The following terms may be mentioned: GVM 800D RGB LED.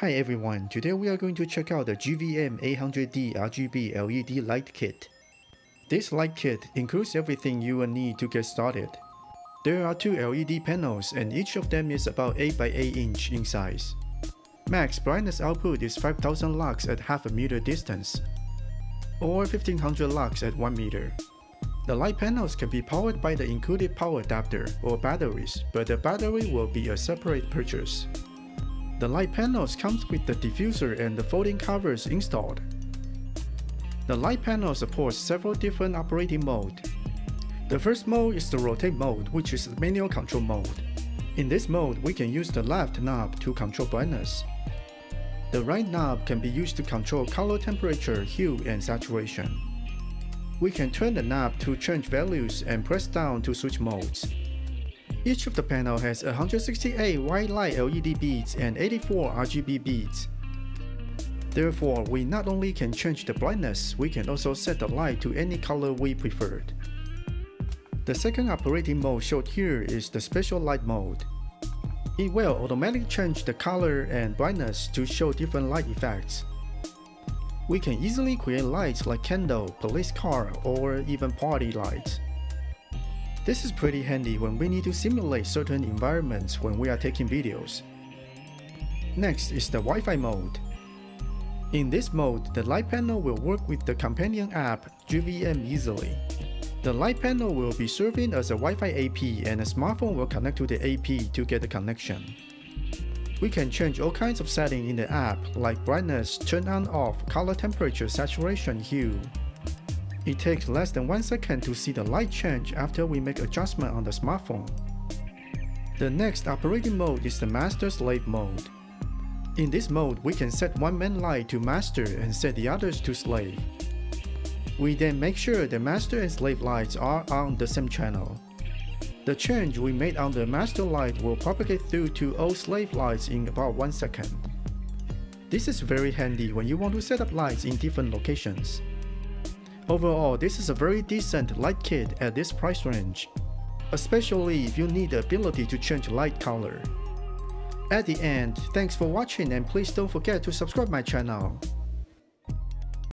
Hi everyone, today we are going to check out the GVM 800D RGB LED light kit. This light kit includes everything you will need to get started. There are two LED panels and each of them is about 8 by 8 inch in size. Max brightness output is 5000 lux at half a meter distance or 1500 lux at 1 meter. The light panels can be powered by the included power adapter or batteries, but the battery will be a separate purchase. The light panels comes with the diffuser and the folding covers installed. The light panel supports several different operating modes. The first mode is the rotate mode, which is the manual control mode. In this mode, we can use the left knob to control brightness. The right knob can be used to control color temperature, hue, and saturation. We can turn the knob to change values and press down to switch modes. Each of the panel has 168 white light LED beads and 84 RGB beads. Therefore, we not only can change the brightness, we can also set the light to any color we preferred. The second operating mode shown here is the special light mode. It will automatically change the color and brightness to show different light effects. We can easily create lights like candle, police car, or even party lights. This is pretty handy when we need to simulate certain environments when we are taking videos. Next is the Wi-Fi mode. In this mode, the light panel will work with the companion app GVM easily. The light panel will be serving as a Wi-Fi AP and a smartphone will connect to the AP to get the connection. We can change all kinds of settings in the app like brightness, turn on off, color temperature, saturation, hue. It takes less than 1 second to see the light change after we make adjustment on the smartphone. The next operating mode is the master-slave mode. In this mode, we can set one main light to master and set the others to slave. We then make sure the master and slave lights are on the same channel. The change we made on the master light will propagate through to all slave lights in about 1 second. This is very handy when you want to set up lights in different locations. Overall, this is a very decent light kit at this price range, especially if you need the ability to change light color. At the end, thanks for watching and please don't forget to subscribe my channel.